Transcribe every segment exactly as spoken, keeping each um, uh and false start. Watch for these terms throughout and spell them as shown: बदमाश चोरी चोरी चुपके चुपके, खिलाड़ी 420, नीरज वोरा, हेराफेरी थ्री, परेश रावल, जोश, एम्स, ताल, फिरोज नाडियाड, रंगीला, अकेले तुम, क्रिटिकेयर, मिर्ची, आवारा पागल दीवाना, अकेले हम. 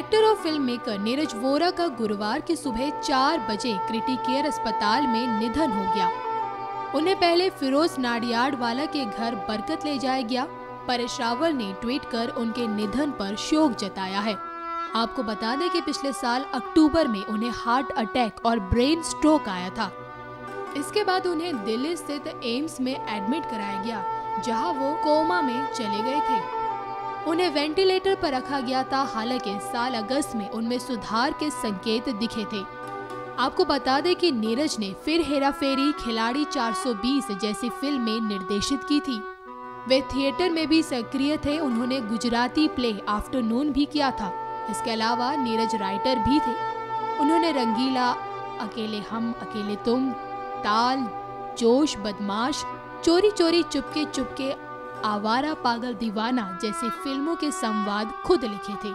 Director और film maker नीरज वोरा का गुरुवार की सुबह चार बजे क्रिटिकेयर अस्पताल में निधन हो गया। उन्हें पहले फिरोज नाडियाड वाला के घर बरकत ले जाया गया। परेश रावल ने ट्वीट कर उनके निधन पर शोक जताया है। आपको बता दें कि पिछले साल अक्टूबर में उन्हें हार्ट अटैक और ब्रेन स्ट्रोक आया था। इसके बाद उन्हें दिल्ली स्थित एम्स में एडमिट कराया गया, जहां वो कोमा में चले गए थे। उन्हें वेंटिलेटर पर रखा गया था। हालांकि साल अगस्त में उनमें सुधार के संकेत दिखे थे। आपको बता दें कि नीरज ने फिर हेराफेरी, खिलाड़ी चार सौ बीस जैसी फिल्में निर्देशित की थी। वे थिएटर में भी सक्रिय थे। उन्होंने गुजराती प्ले आफ्टरनून भी किया था। इसके अलावा नीरज राइटर भी थे। उन्होंने रंगीला, अकेले हम, अकेले तुम, ताल, जोश, बदमाश, चोरी चोरी चुपके चुपके, आवारा पागल दीवाना जैसी फिल्मों के संवाद खुद लिखे थे।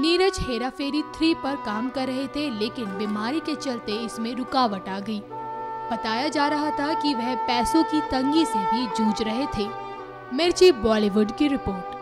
नीरज हेराफेरी थ्री पर काम कर रहे थे, लेकिन बीमारी के चलते इसमें रुकावट आ गई। बताया जा रहा था कि वह पैसों की तंगी से भी जूझ रहे थे। मिर्ची बॉलीवुड की रिपोर्ट।